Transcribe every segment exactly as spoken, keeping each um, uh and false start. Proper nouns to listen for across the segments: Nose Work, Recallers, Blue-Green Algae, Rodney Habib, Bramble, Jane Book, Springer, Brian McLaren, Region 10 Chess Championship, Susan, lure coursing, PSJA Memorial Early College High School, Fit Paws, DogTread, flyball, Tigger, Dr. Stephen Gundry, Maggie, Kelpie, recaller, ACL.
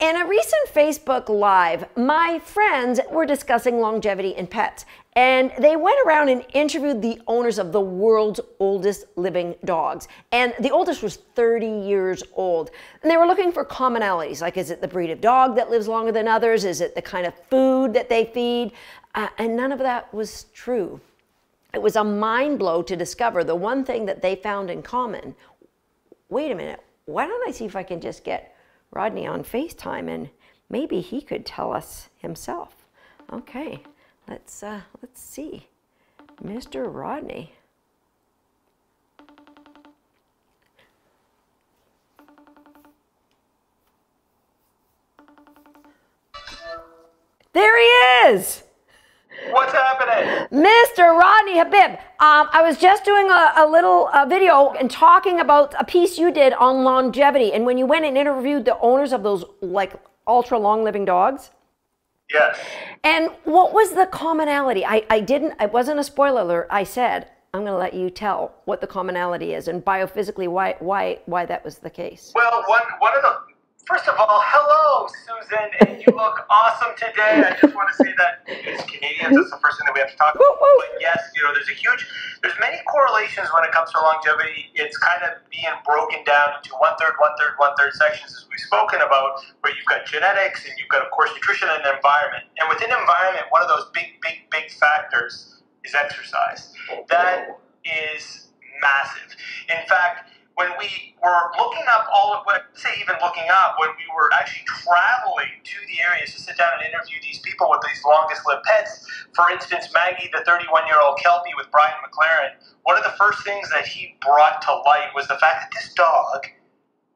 In a recent Facebook Live, my friends were discussing longevity in pets, and they went around and interviewed the owners of the world's oldest living dogs. And the oldest was thirty years old. And they were looking for commonalities, like is it the breed of dog that lives longer than others? Is it the kind of food that they feed? Uh, and none of that was true. It was a mind blow to discover the one thing that they found in common. Wait a minute, why don't I see if I can just get Rodney on FaceTime and maybe he could tell us himself. Okay, let's, uh, let's see. Mister Rodney. There he is! What's happening? Mister Rodney Habib, um, I was just doing a, a little uh, video and talking about a piece you did on longevity, and when you went and interviewed the owners of those like ultra long living dogs. Yes. And what was the commonality? I, I didn't, it wasn't a spoiler alert. I said, I'm going to let you tell what the commonality is and biophysically why, why, why that was the case. Well, one, one of the, first of all, hello, Susan, and you look awesome today. I just want to say that as Canadians, that's the first thing that we have to talk about. But yes, you know, there's a huge, there's many correlations when it comes to longevity. It's kind of being broken down into one-third, one-third, one-third sections, as we've spoken about, where you've got genetics and you've got, of course, nutrition and environment. And within environment, one of those big, big, big factors is exercise. That is massive. In fact, when we were looking up all of what, say even looking up, when we were actually traveling to the areas to sit down and interview these people with these longest lived pets, for instance, Maggie, the thirty-one year old Kelpie with Brian McLaren, one of the first things that he brought to light was the fact that this dog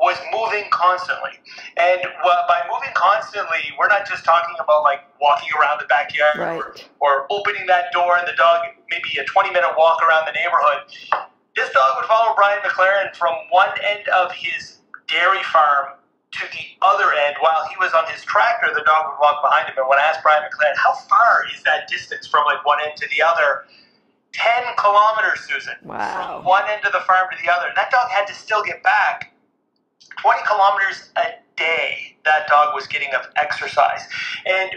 was moving constantly. And well, by moving constantly, we're not just talking about like walking around the backyard, right, or, or opening that door and the dog, maybe a twenty minute walk around the neighborhood. This dog would follow Brian McLaren from one end of his dairy farm to the other end. While he was on his tractor, the dog would walk behind him. And when I asked Brian McLaren, how far is that distance from like one end to the other? ten kilometers, Susan. Wow. From one end of the farm to the other. And that dog had to still get back twenty kilometers a day. That dog was getting of exercise. And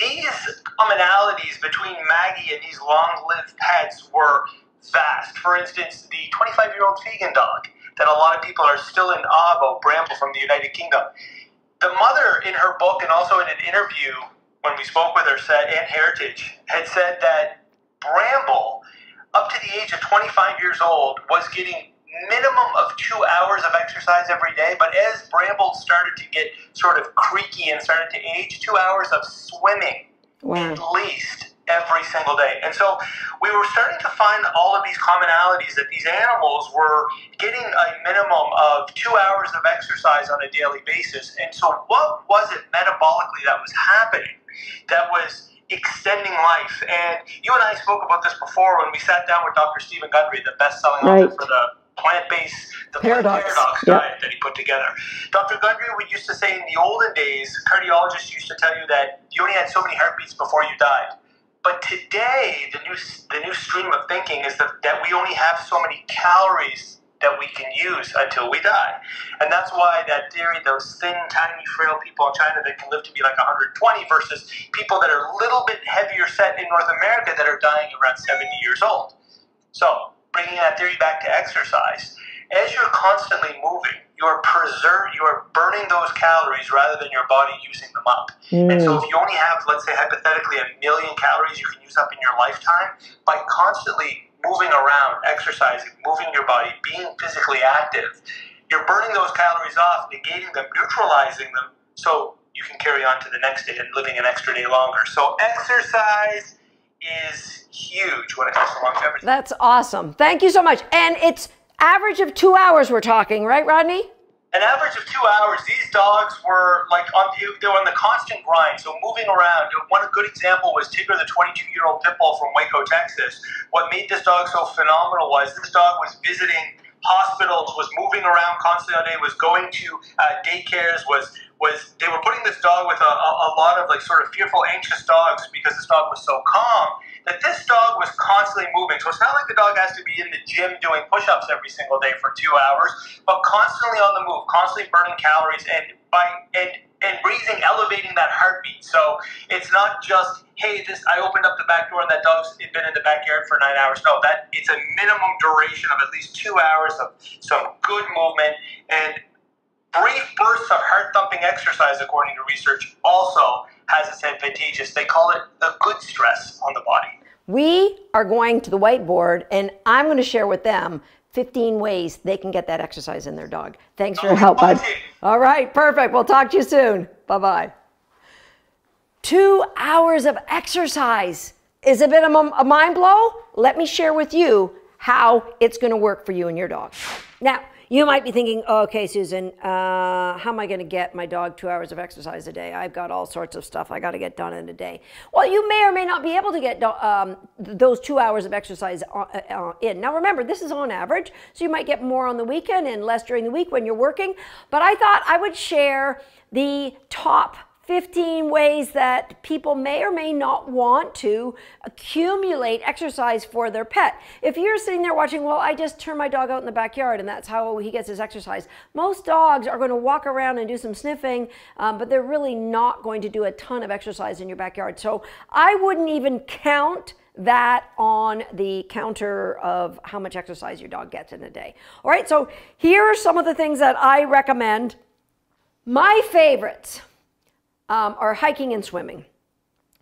these commonalities between Maggie and these long-lived pets were vast. For instance, the twenty-five year old vegan dog that a lot of people are still in awe about, Bramble from the United Kingdom. The mother in her book and also in an interview when we spoke with her said, and Heritage, had said that Bramble, up to the age of twenty-five years old, was getting minimum of two hours of exercise every day. But as Bramble started to get sort of creaky and started to age, two hours of swimming, wow, at least every single day. And so we were starting to find all of these commonalities that these animals were getting a minimum of two hours of exercise on a daily basis. And so what was it metabolically that was happening that was extending life? And you and I spoke about this before when we sat down with Doctor Stephen Gundry, the best-selling right. author for the plant-based the paradox, paradox yep. diet that he put together. Doctor Gundry, we used to say in the olden days, cardiologists used to tell you that you only had so many heartbeats before you died. But today, the new the new stream of thinking is that, that we only have so many calories that we can use until we die. And that's why that theory, those thin, tiny, frail people in China that can live to be like one hundred twenty versus people that are a little bit heavier set in North America that are dying around seventy years old. So bringing that theory back to exercise, as you're constantly moving, you're preserve, you're burning those calories rather than your body using them up. Mm. And so if you only have, let's say hypothetically, a million calories you can use up in your lifetime, by constantly moving around, exercising, moving your body, being physically active, you're burning those calories off, negating them, neutralizing them, so you can carry on to the next day and living an extra day longer. So exercise is huge when it comes to longevity. That's awesome. Thank you so much. And it's average of two hours we're talking, right, Rodney? An average of two hours. These dogs were like on they were on the constant grind, so moving around. One good example was Tigger, the twenty-two year old pit bull from Waco, Texas. What made this dog so phenomenal was this dog was visiting hospitals, was moving around constantly all day, was going to uh, daycares, was was they were putting this dog with a, a, a lot of like sort of fearful, anxious dogs because this dog was so calm. That this dog was constantly moving. So it's not like the dog has to be in the gym doing push-ups every single day for two hours, but constantly on the move, constantly burning calories, and by and and breathing, elevating that heartbeat. So it's not just, hey, this, I opened up the back door and that dog's been in the backyard for nine hours. No, that it's a minimum duration of at least two hours of some good movement and brief bursts of heart-thumping exercise, according to research, also has its advantageous. They call it the good stress on the body. We are going to the whiteboard, and I'm going to share with them fifteen ways they can get that exercise in their dog. Thanks for your help, bud. All right, perfect. We'll talk to you soon. Bye-bye. Two hours of exercise is a bit of a mind blow. Let me share with you how it's going to work for you and your dog. Now, you might be thinking, oh, okay, Susan, uh, how am I going to get my dog two hours of exercise a day? I've got all sorts of stuff I got to get done in a day. Well, you may or may not be able to get um, those two hours of exercise in. Now, remember, this is on average, so you might get more on the weekend and less during the week when you're working. But I thought I would share the top fifteen ways that people may or may not want to accumulate exercise for their pet. If you're sitting there watching, well, I just turn my dog out in the backyard and that's how he gets his exercise. Most dogs are going to walk around and do some sniffing, um, but they're really not going to do a ton of exercise in your backyard. So I wouldn't even count that on the counter of how much exercise your dog gets in a day. All right, so here are some of the things that I recommend. My favorites Um, are hiking and swimming.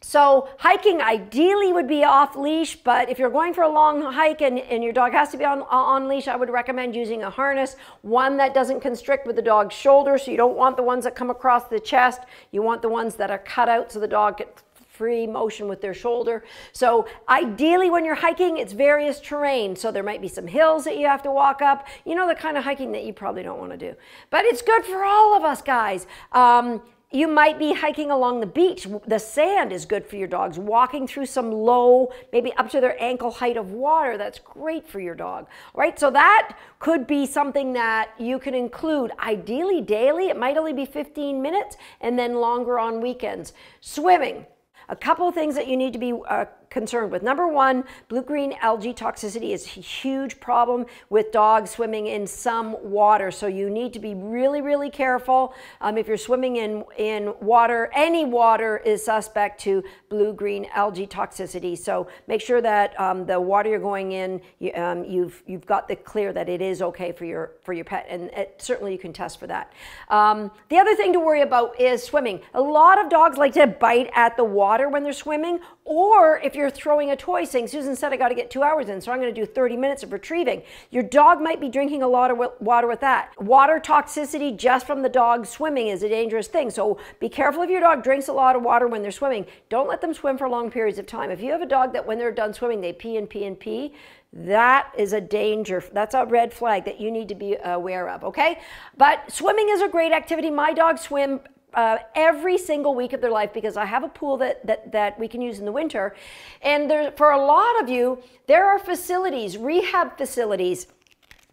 So hiking ideally would be off leash, but if you're going for a long hike and, and your dog has to be on, on leash, I would recommend using a harness, one that doesn't constrict with the dog's shoulder. So you don't want the ones that come across the chest. You want the ones that are cut out so the dog can free motion with their shoulder. So ideally when you're hiking, it's various terrain. So there might be some hills that you have to walk up, you know, the kind of hiking that you probably don't want to do, but it's good for all of us guys. Um, You might be hiking along the beach. The sand is good for your dogs. Walking through some low, maybe up to their ankle height of water, that's great for your dog, right? So that could be something that you can include, ideally daily. It might only be fifteen minutes and then longer on weekends. Swimming. A couple of things that you need to be uh, concerned with. Number one, blue-green algae toxicity is a huge problem with dogs swimming in some water. So you need to be really, really careful. Um, if you're swimming in, in water, any water is suspect to blue-green algae toxicity. So make sure that um, the water you're going in, you, um, you've, you've got the clear that it is okay for your, for your pet. And it, certainly you can test for that. Um, the other thing to worry about is swimming. A lot of dogs like to bite at the water when they're swimming, or if you're throwing a toy saying, Susan said I got to get two hours in, so I'm going to do thirty minutes of retrieving. Your dog might be drinking a lot of water with that. Water toxicity just from the dog swimming is a dangerous thing. So be careful if your dog drinks a lot of water when they're swimming. Don't let them swim for long periods of time. If you have a dog that when they're done swimming, they pee and pee and pee, that is a danger. That's a red flag that you need to be aware of, okay? But swimming is a great activity. My dogs swim Uh, every single week of their life because I have a pool that that, that we can use in the winter. And there, for a lot of you, there are facilities, rehab facilities,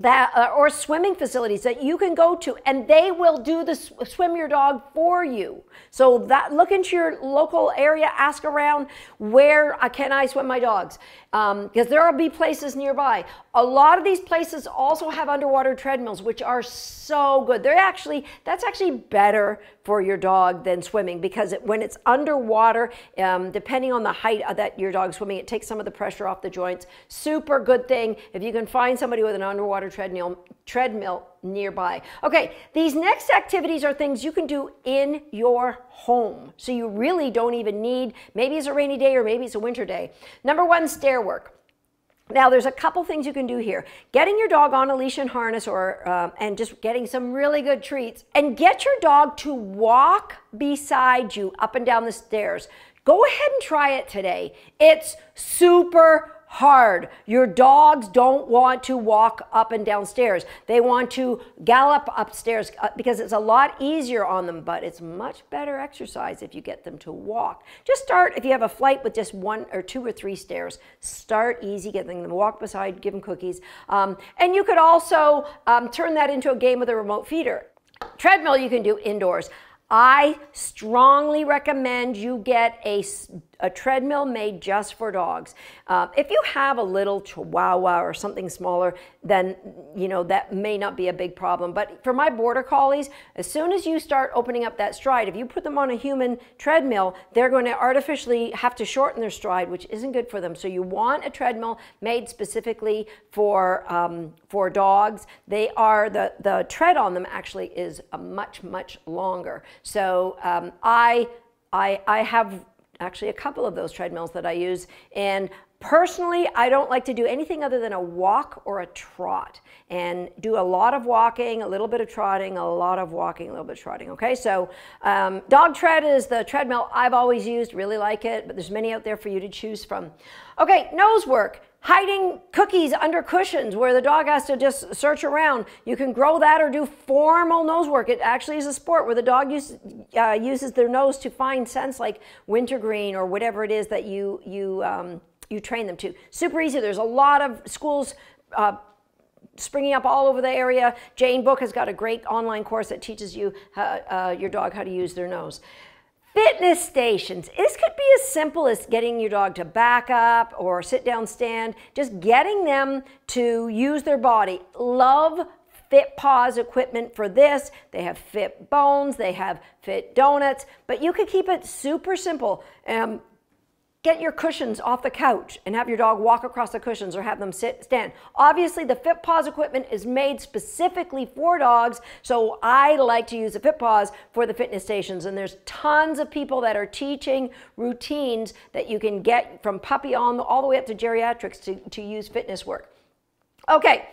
that uh, or swimming facilities that you can go to, and they will do the sw swim your dog for you. So that look into your local area, ask around where uh, can I swim my dogs, because um, there will be places nearby. A lot of these places also have underwater treadmills, which are so good. They're actually that's actually better for your dog than swimming, because it, when it's underwater, um, depending on the height of that your dog's swimming, it takes some of the pressure off the joints. Super good thing if you can find somebody with an underwater treadmill treadmill nearby. Okay, these next activities are things you can do in your home, so you really don't even need, maybe it's a rainy day or maybe it's a winter day. Number one, stair work. Now there's a couple things you can do here. Getting your dog on a leash and harness, or um, and just getting some really good treats, and get your dog to walk beside you up and down the stairs. Go ahead and try it today. It's super hard. Your dogs don't want to walk up and down stairs. They want to gallop upstairs because it's a lot easier on them, but it's much better exercise if you get them to walk. Just start, if you have a flight with just one or two or three stairs, start easy, getting them to walk beside, give them cookies. Um, and you could also um, turn that into a game with a remote feeder. Treadmill you can do indoors. I strongly recommend you get a a treadmill made just for dogs. Uh, if you have a little chihuahua or something smaller, then, you know, that may not be a big problem. But for my border collies, as soon as you start opening up that stride, if you put them on a human treadmill, they're going to artificially have to shorten their stride, which isn't good for them. So you want a treadmill made specifically for, um, for dogs. They are, the, the tread on them actually is a much, much longer. So um, I, I, I have... actually a couple of those treadmills that I use. And personally, I don't like to do anything other than a walk or a trot, and do a lot of walking, a little bit of trotting, a lot of walking, a little bit of trotting. Okay, so um, DogTread is the treadmill I've always used, really like it, but there's many out there for you to choose from. Okay, nose work. Hiding cookies under cushions where the dog has to just search around. You can grow that or do formal nose work. It actually is a sport where the dog use, uh, uses their nose to find scents like wintergreen or whatever it is that you, you, um, you train them to. Super easy. There's a lot of schools uh, springing up all over the area. Jane Book has got a great online course that teaches you how, uh, your dog how to use their nose. Fitness stations. This could be as simple as getting your dog to back up or sit down stand, just getting them to use their body. Love Fit Paws equipment for this. They have Fit Bones, they have Fit Donuts, but you could keep it super simple. Um, Get your cushions off the couch and have your dog walk across the cushions or have them sit, stand. Obviously, the Fit Paws equipment is made specifically for dogs, so I like to use the Fit Paws for the fitness stations. And there's tons of people that are teaching routines that you can get from puppy on all the way up to geriatrics to, to use fitness work. Okay.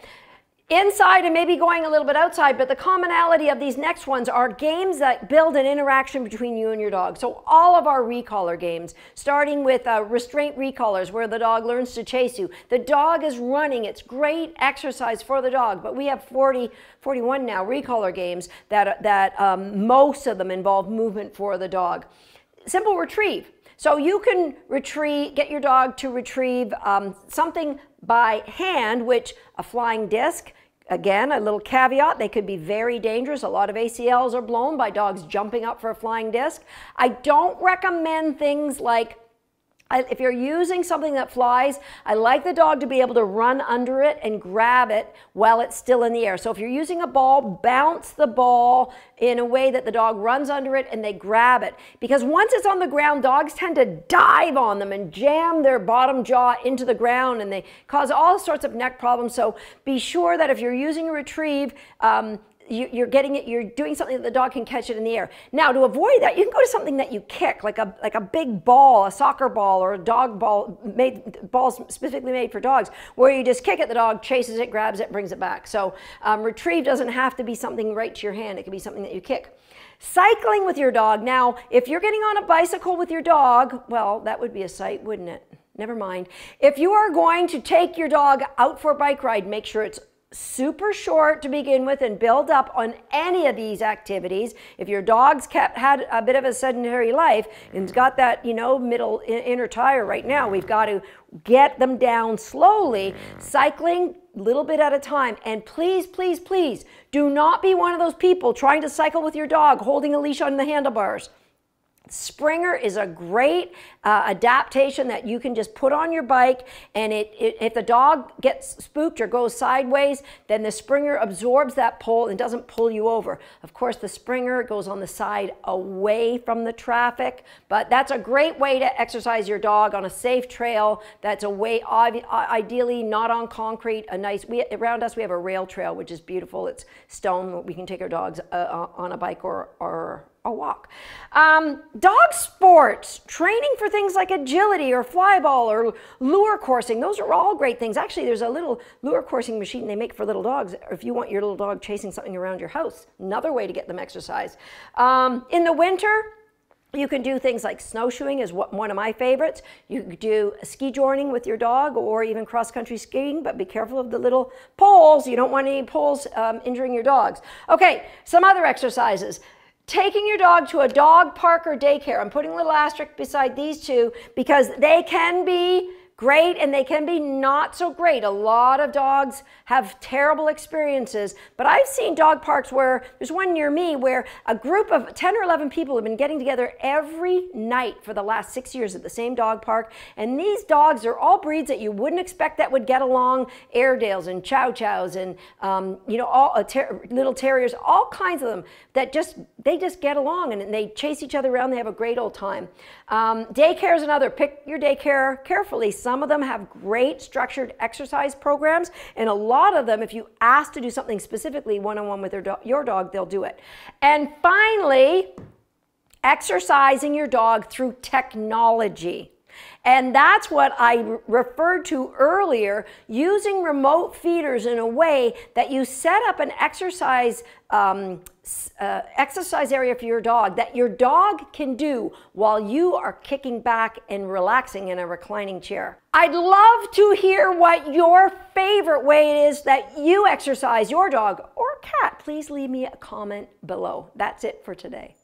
Inside and maybe going a little bit outside, but the commonality of these next ones are games that build an interaction between you and your dog. So all of our recaller games, starting with uh, restraint recallers, where the dog learns to chase you. The dog is running. It's great exercise for the dog, but we have forty, forty-one now recaller games that, that um, most of them involve movement for the dog. Simple retrieve. So you can retrieve, get your dog to retrieve um, something by hand, which a flying disc, again, a little caveat, they could be very dangerous. A lot of A C Ls are blown by dogs jumping up for a flying disc. I don't recommend things like, if you're using something that flies, I like the dog to be able to run under it and grab it while it's still in the air. So if you're using a ball, bounce the ball in a way that the dog runs under it and they grab it. Because once it's on the ground, dogs tend to dive on them and jam their bottom jaw into the ground, and they cause all sorts of neck problems. So be sure that if you're using a retrieve, um, you're getting it, you're doing something that the dog can catch it in the air. Now, to avoid that, you can go to something that you kick, like a like a big ball, a soccer ball, or a dog ball, made balls specifically made for dogs, where you just kick it, the dog chases it, grabs it, brings it back. So um, retrieve doesn't have to be something right to your hand. It can be something that you kick. Cycling with your dog. Now, if you're getting on a bicycle with your dog, well, that would be a sight, wouldn't it? Never mind. If you are going to take your dog out for a bike ride, make sure it's super short to begin with and build up on any of these activities. If your dog's kept, had a bit of a sedentary life and's got that, you know, middle inner tire right now, we've got to get them down slowly, cycling little bit at a time. And please, please, please do not be one of those people trying to cycle with your dog holding a leash on the handlebars. Springer is a great uh, adaptation that you can just put on your bike, and it, it, if the dog gets spooked or goes sideways, then the Springer absorbs that pull and doesn't pull you over. Of course, the Springer goes on the side away from the traffic, but that's a great way to exercise your dog on a safe trail. That's a way, ideally not on concrete, a nice, we, around us we have a rail trail, which is beautiful. It's stone. We can take our dogs uh, on a bike or, or a walk. Um, dog sports, training for things like agility or flyball or lure coursing. Those are all great things. Actually, there's a little lure coursing machine they make for little dogs if you want your little dog chasing something around your house. Another way to get them exercise. Um, in the winter, you can do things like snowshoeing is one of my favorites. You can do ski joining with your dog or even cross-country skiing, but be careful of the little poles. You don't want any poles um, injuring your dogs. Okay, some other exercises. Taking your dog to a dog park or daycare. I'm putting a little asterisk beside these two because they can be great and they can be not so great. A lot of dogs have terrible experiences, but I've seen dog parks where, there's one near me, where a group of ten or eleven people have been getting together every night for the last six years at the same dog park, and these dogs are all breeds that you wouldn't expect that would get along, Airedales and Chow Chows and um, you know, all uh, ter little terriers, all kinds of them that just, they just get along and, and they chase each other around, they have a great old time. Um, daycare is another, pick your daycare carefully. Some of them have great structured exercise programs, and a lot of them, if you ask to do something specifically one-on-one with their do your dog, they'll do it. And finally, exercising your dog through technology. And that's what I referred to earlier, using remote feeders in a way that you set up an exercise um, uh, exercise area for your dog that your dog can do while you are kicking back and relaxing in a reclining chair. I'd love to hear what your favorite way it is that you exercise your dog or cat. Please leave me a comment below. That's it for today.